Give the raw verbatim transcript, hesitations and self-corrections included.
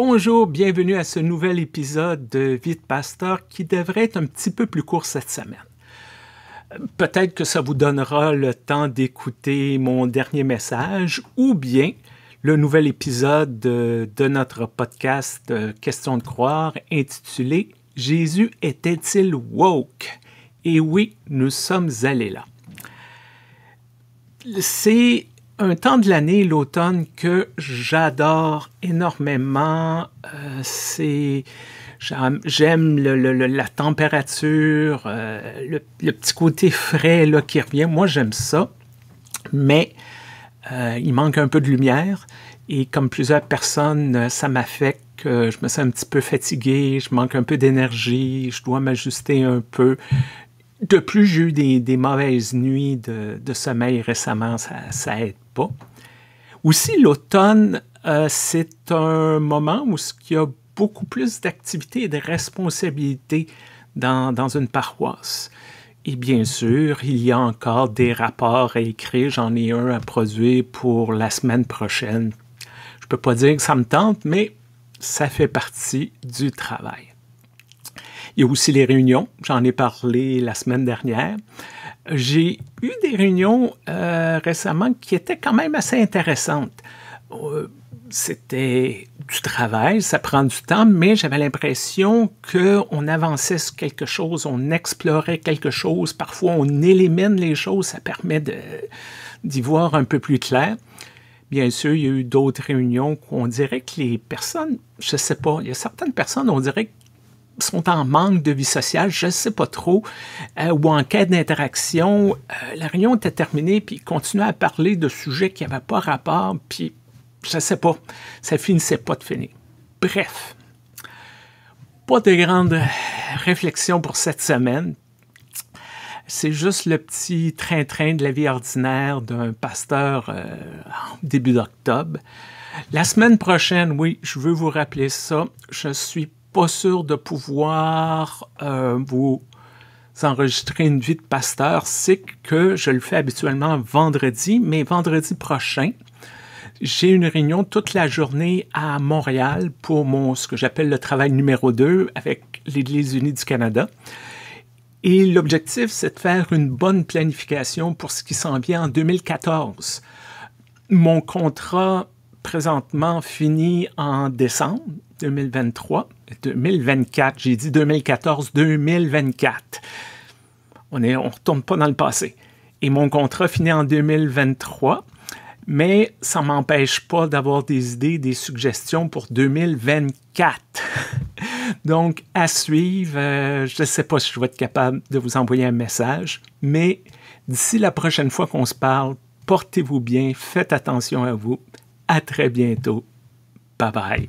Bonjour, bienvenue à ce nouvel épisode de Vie de Pasteur qui devrait être un petit peu plus court cette semaine. Peut-être que ça vous donnera le temps d'écouter mon dernier message ou bien le nouvel épisode de, de notre podcast « Question de croire » intitulé « Jésus était-il woke? » Et oui, nous sommes allés là. C'est un temps de l'année, l'automne, que j'adore énormément. Euh, c'est, j'aime le, le, la température, euh, le, le petit côté frais là, qui revient. Moi, j'aime ça, mais euh, il manque un peu de lumière. Et comme plusieurs personnes, ça m'affecte. Euh, je me sens un petit peu fatigué, je manque un peu d'énergie, je dois m'ajuster un peu. De plus, j'ai eu des, des mauvaises nuits de, de sommeil récemment, ça n'aide pas. Aussi, l'automne, euh, c'est un moment où il y a beaucoup plus d'activités et de responsabilités dans, dans une paroisse. Et bien sûr, il y a encore des rapports à écrire. J'en ai un à produire pour la semaine prochaine. Je ne peux pas dire que ça me tente, mais ça fait partie du travail. Il y a aussi les réunions. J'en ai parlé la semaine dernière. J'ai eu des réunions euh, récemment qui étaient quand même assez intéressantes. Euh, C'était du travail, ça prend du temps, mais j'avais l'impression qu'on avançait sur quelque chose, on explorait quelque chose. Parfois, on élimine les choses, ça permet d'y voir un peu plus clair. Bien sûr, il y a eu d'autres réunions qu'on dirait que les personnes, je ne sais pas, il y a certaines personnes, on dirait qu'ils sont en manque de vie sociale, je ne sais pas trop, euh, ou en quête d'interaction. Euh, la réunion était terminée, puis ils continuaient à parler de sujets qui n'avaient pas rapport, puis je ne sais pas, ça ne finissait pas de finir. Bref, pas de grande réflexion pour cette semaine. C'est juste le petit train-train de la vie ordinaire d'un pasteur euh, début d'octobre. La semaine prochaine, oui, je veux vous rappeler ça. Je ne suis pas sûr de pouvoir euh, vous enregistrer une vie de pasteur. C'est que je le fais habituellement vendredi, mais vendredi prochain, j'ai une réunion toute la journée à Montréal pour mon, ce que j'appelle le travail numéro deux avec l'Église unie du Canada. Et l'objectif, c'est de faire une bonne planification pour ce qui s'en vient en deux mille quatorze. Mon contrat, présentement, finit en décembre deux mille vingt-trois. deux mille vingt-quatre, j'ai dit deux mille quatorze, deux mille vingt-quatre. On ne on retourne pas dans le passé. Et mon contrat finit en deux mille vingt-trois, mais ça ne m'empêche pas d'avoir des idées, des suggestions pour deux mille vingt-quatre. Donc, à suivre, euh, je ne sais pas si je vais être capable de vous envoyer un message, mais d'ici la prochaine fois qu'on se parle, portez-vous bien, faites attention à vous. À très bientôt. Bye bye.